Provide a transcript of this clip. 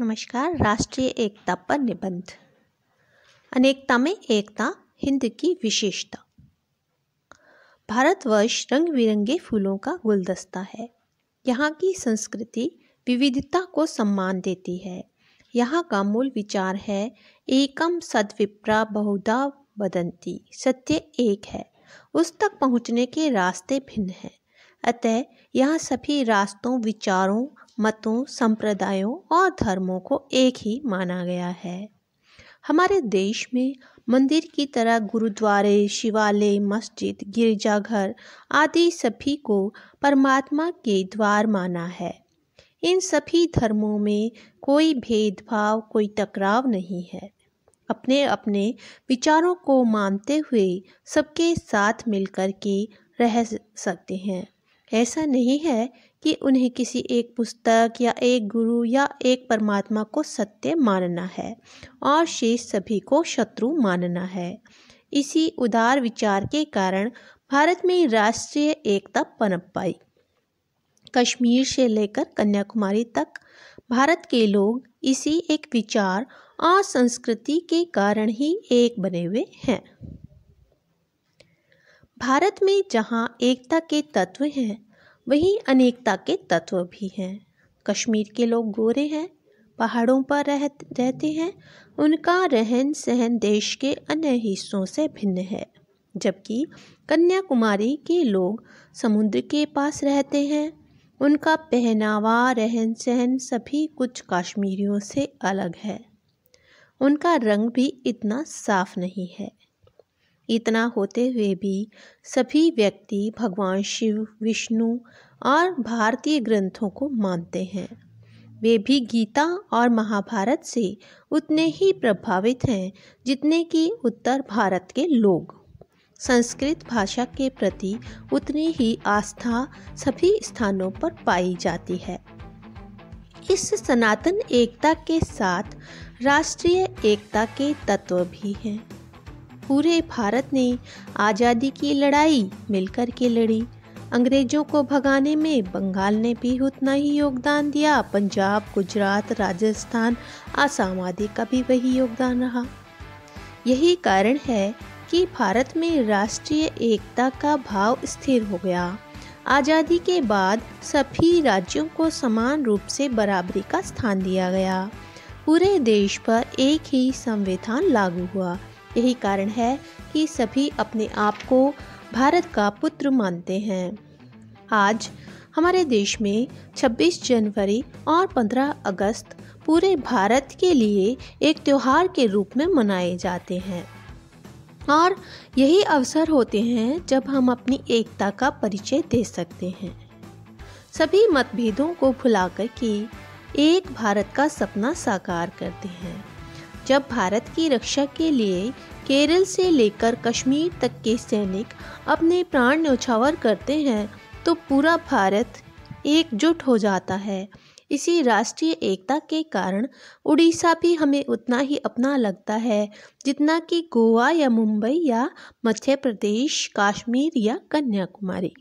नमस्कार। राष्ट्रीय एकता पर निबंध। अनेकता में एकता, हिंद की विशेषता। भारतवर्ष रंग बिरंगे फूलों का गुलदस्ता है। यहाँ की संस्कृति विविधता को सम्मान देती है। यहाँ का मूल विचार है एकम सद्विप्रा बहुधा वदन्ति। सत्य एक है, उस तक पहुँचने के रास्ते भिन्न हैं। अतः यहाँ सभी रास्तों, विचारों, मतों, संप्रदायों और धर्मों को एक ही माना गया है। हमारे देश में मंदिर की तरह गुरुद्वारे, शिवालय, मस्जिद, गिरजाघर आदि सभी को परमात्मा के द्वार माना है। इन सभी धर्मों में कोई भेदभाव, कोई टकराव नहीं है। अपने अपने विचारों को मानते हुए सबके साथ मिलकर के रह सकते हैं। ऐसा नहीं है कि उन्हें किसी एक पुस्तक या एक गुरु या एक परमात्मा को सत्य मानना है और शेष सभी को शत्रु मानना है। इसी उदार विचार के कारण भारत में राष्ट्रीय एकता पनप पाई। कश्मीर से लेकर कन्याकुमारी तक भारत के लोग इसी एक विचार और संस्कृति के कारण ही एक बने हुए हैं। भारत में जहाँ एकता के तत्व हैं, वहीं अनेकता के तत्व भी हैं। कश्मीर के लोग गोरे हैं, पहाड़ों पर रहते हैं। उनका रहन सहन देश के अन्य हिस्सों से भिन्न है। जबकि कन्याकुमारी के लोग समुद्र के पास रहते हैं। उनका पहनावा, रहन सहन सभी कुछ कश्मीरियों से अलग है। उनका रंग भी इतना साफ नहीं है। इतना होते हुए भी सभी व्यक्ति भगवान शिव, विष्णु और भारतीय ग्रंथों को मानते हैं। वे भी गीता और महाभारत से उतने ही प्रभावित हैं जितने कि उत्तर भारत के लोग। संस्कृत भाषा के प्रति उतनी ही आस्था सभी स्थानों पर पाई जाती है। इस सनातन एकता के साथ राष्ट्रीय एकता के तत्व भी हैं। पूरे भारत ने आज़ादी की लड़ाई मिलकर के लड़ी। अंग्रेजों को भगाने में बंगाल ने भी उतना ही योगदान दिया। पंजाब, गुजरात, राजस्थान, आसाम आदि का भी वही योगदान रहा। यही कारण है कि भारत में राष्ट्रीय एकता का भाव स्थिर हो गया। आज़ादी के बाद सभी राज्यों को समान रूप से बराबरी का स्थान दिया गया। पूरे देश पर एक ही संविधान लागू हुआ। यही कारण है कि सभी अपने आप को भारत का पुत्र मानते हैं। आज हमारे देश में 26 जनवरी और 15 अगस्त पूरे भारत के लिए एक त्यौहार के रूप में मनाए जाते हैं और यही अवसर होते हैं जब हम अपनी एकता का परिचय दे सकते हैं। सभी मतभेदों को भुलाकर के एक भारत का सपना साकार करते हैं। जब भारत की रक्षा के लिए केरल से लेकर कश्मीर तक के सैनिक अपने प्राण न्योछावर करते हैं तो पूरा भारत एकजुट हो जाता है। इसी राष्ट्रीय एकता के कारण उड़ीसा भी हमें उतना ही अपना लगता है जितना कि गोवा या मुंबई या मध्य प्रदेश, कश्मीर या कन्याकुमारी।